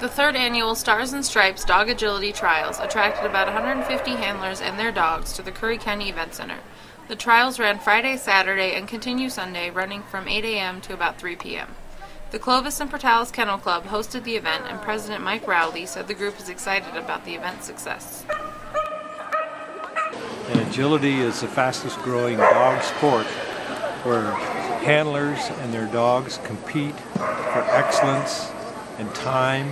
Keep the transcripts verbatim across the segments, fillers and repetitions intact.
The third annual Stars and Stripes Dog Agility Trials attracted about one hundred fifty handlers and their dogs to the Curry County Event Center. The trials ran Friday, Saturday, and continue Sunday, running from eight A M to about three P M The Clovis and Portales Kennel Club hosted the event, and President Mike Rowley said the group is excited about the event's success. And agility is the fastest growing dog sport, where handlers and their dogs compete for excellence and time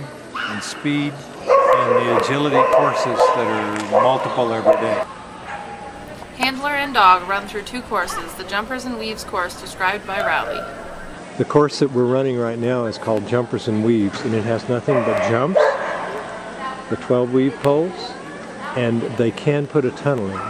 and speed, and the agility courses that are multiple every day. Handler and dog run through two courses, the Jumpers and Weaves course described by Rowley. The course that we're running right now is called Jumpers and Weaves, and it has nothing but jumps, the twelve weave poles, and they can put a tunnel in.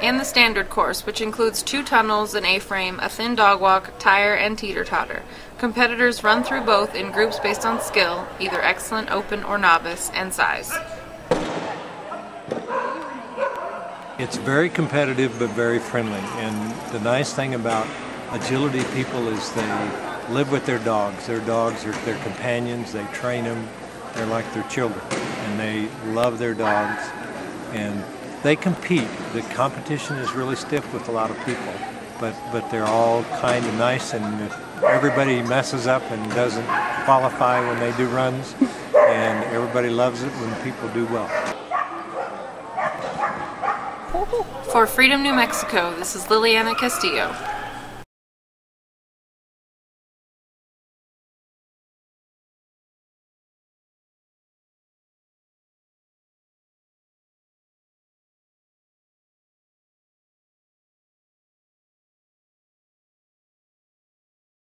And the standard course, which includes two tunnels, an A-frame, a thin dog walk, tire, and teeter-totter. Competitors run through both in groups based on skill, either excellent, open, or novice, and size. It's very competitive but very friendly, and the nice thing about agility people is they live with their dogs. Their dogs are their companions, they train them, they're like their children, and they love their dogs. And they compete. The competition is really stiff with a lot of people, but, but they're all kind and nice, and if everybody messes up and doesn't qualify when they do runs, and everybody loves it when people do well. For Freedom New Mexico, this is Liliana Castillo.